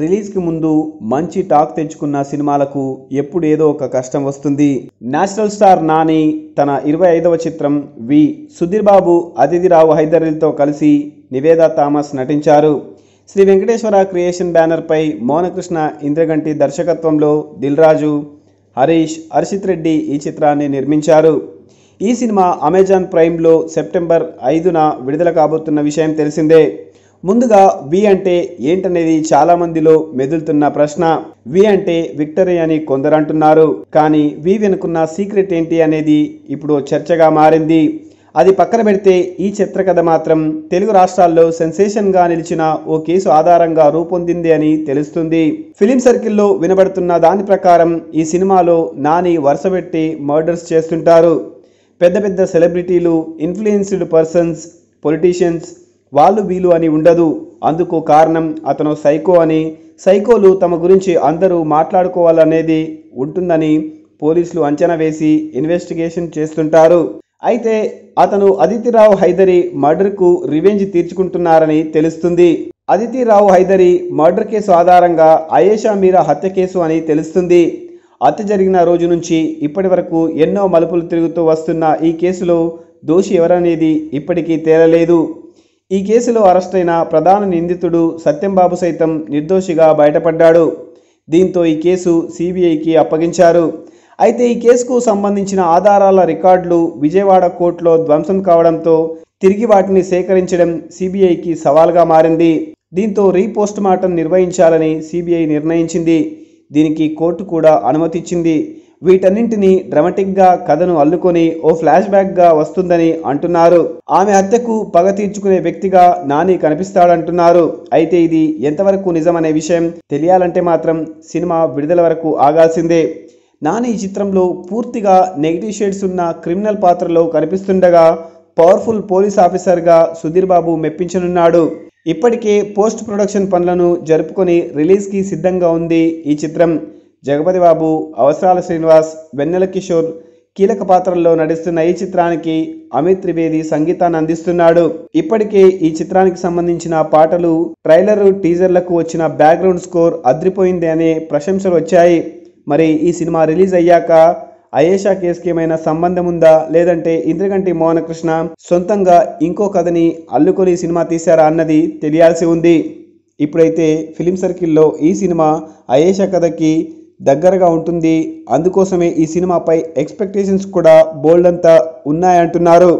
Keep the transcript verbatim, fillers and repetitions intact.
Release కి ముందు మంచి టాక్ తెచ్చుకున్న సినిమాలకు ఎప్పుడు ఏదో ఒక కష్టం వస్తుంది. నేషనల్ స్టార్ నాని తన ఇరవై ఐదవ చిత్రం వి సుధీర్ బాబు, అదితి రావు హైదరిలతో కలిసి నివేదా థామస్ నటించారు. శ్రీ వెంకటేశ్వర క్రియేషన్ బ్యానర్ పై మోహన్ కృష్ణ, ఇంద్రగంటి దర్శకత్వంలో దిల్రాజు, హరీష్, అర్షిత్ రెడ్డి ఈ చిత్రాన్ని నిర్మించారు. ఈ సినిమా అమెజాన్ ప్రైమ్ లో సెప్టెంబర్ ఐదున విడుదల కాబోతున్న విషయం తెలిసిందే. ముందుగా వి అంటే ఏంటనేది చాలా మందిలో మెదులుతున్న ప్రశ్న. వి అంటే విక్టరీ అని కొందరు అంటున్నారు, కానీ వి వెనుకున్న సీక్రెట్ ఏంటి అనేది ఇప్పుడు చర్చగా మారింది. అది పక్కన పెడితే ఈ చిత్రకథ మాత్రం తెలుగు రాష్ట్రాల్లో సెన్సేషన్గా నిలిచిన ఓ కేసు ఆధారంగా రూపొందింది అని తెలుస్తుంది. ఫిలిం సర్కిల్లో వినబడుతున్న దాని ప్రకారం ఈ సినిమాలో నాని వరుస పెట్టి మర్డర్స్ చేస్తుంటారు. పెద్ద పెద్ద సెలబ్రిటీలు, ఇన్ఫ్లుయెన్స్డ్ పర్సన్స్, పొలిటీషియన్స్ వాళ్ళు వీలు అని ఉండదు. అందుకు కారణం అతను సైకో అని, సైకోలు తమ గురించి అందరూ మాట్లాడుకోవాలనేది ఉంటుందని పోలీసులు అంచనా వేసి ఇన్వెస్టిగేషన్ చేస్తుంటారు. అయితే అతను అదితిరావు హైదరి మర్డర్కు రివెంజ్ తీర్చుకుంటున్నారని తెలుస్తుంది. అదితిరావు హైదరి మర్డర్ కేసు ఆధారంగా అయేషా మీరా హత్య కేసు అని తెలుస్తుంది. హత్య జరిగిన రోజు నుంచి ఇప్పటి వరకు ఎన్నో మలుపులు తిరుగుతూ వస్తున్న ఈ కేసులో దోషి ఎవరనేది ఇప్పటికీ తేలలేదు. ఈ కేసులో అరెస్ట్ అయిన ప్రధాన నిందితుడు సత్యంబాబు సైతం నిర్దోషిగా బయటపడ్డాడు. దీంతో ఈ కేసు సిబిఐకి అప్పగించారు. అయితే ఈ కేసుకు సంబంధించిన ఆధారాల రికార్డులు విజయవాడ కోర్టులో ధ్వంసం కావడంతో తిరిగి వాటిని సేకరించడం సిబిఐకి సవాల్గా మారింది. దీంతో రీపోస్ట్ మార్టం నిర్వహించాలని సిబిఐ నిర్ణయించింది. దీనికి కోర్టు కూడా అనుమతిచ్చింది. వీటన్నింటినీ డ్రామాటిక్గా కథను అల్లుకొని ఓ ఫ్లాష్ బ్యాక్గా వస్తుందని అంటున్నారు. ఆమె హత్యకు పగ తీర్చుకునే వ్యక్తిగా నాని కనిపిస్తాడంటున్నారు. అయితే ఇది ఎంతవరకు నిజమనే విషయం తెలియాలంటే మాత్రం సినిమా విడుదల వరకు ఆగాల్సిందే. నాని ఈ చిత్రంలో పూర్తిగా నెగిటివ్ షేడ్స్ ఉన్న క్రిమినల్ పాత్రలో కనిపిస్తుండగా పవర్ఫుల్ పోలీస్ ఆఫీసర్గా సుధీర్ బాబు మెప్పించనున్నాడు. ఇప్పటికే పోస్ట్ ప్రొడక్షన్ పనులను జరుపుకొని రిలీజ్కి సిద్ధంగా ఉంది ఈ చిత్రం. జగపతి బాబు, అవసరాల శ్రీనివాస్, వెన్నెల కిషోర్ కీలక పాత్రల్లో నటిస్తున్న ఈ చిత్రానికి అమిత్ త్రివేది సంగీతాన్ని అందిస్తున్నాడు. ఇప్పటికే ఈ చిత్రానికి సంబంధించిన పాటలు, ట్రైలర్, టీజర్లకు వచ్చిన బ్యాక్గ్రౌండ్ స్కోర్ అదిరిపోయింది అనే ప్రశంసలు వచ్చాయి. మరి ఈ సినిమా రిలీజ్ అయ్యాక అయేషా కేసుకి ఏమైనా సంబంధం ఉందా, లేదంటే ఇంద్రగంటి మోహన కృష్ణ సొంతంగా ఇంకో కథని అల్లుకొని సినిమా తీశారా అన్నది తెలియాల్సి ఉంది. ఇప్పుడైతే ఫిలిం సర్కిల్లో ఈ సినిమా అయేషా కథకి దగ్గరగా ఉంటుంది. అందుకోసమే ఈ సినిమాపై ఎక్స్పెక్టేషన్స్ కూడా బోల్డ్ అంతా ఉన్నాయంటున్నారు.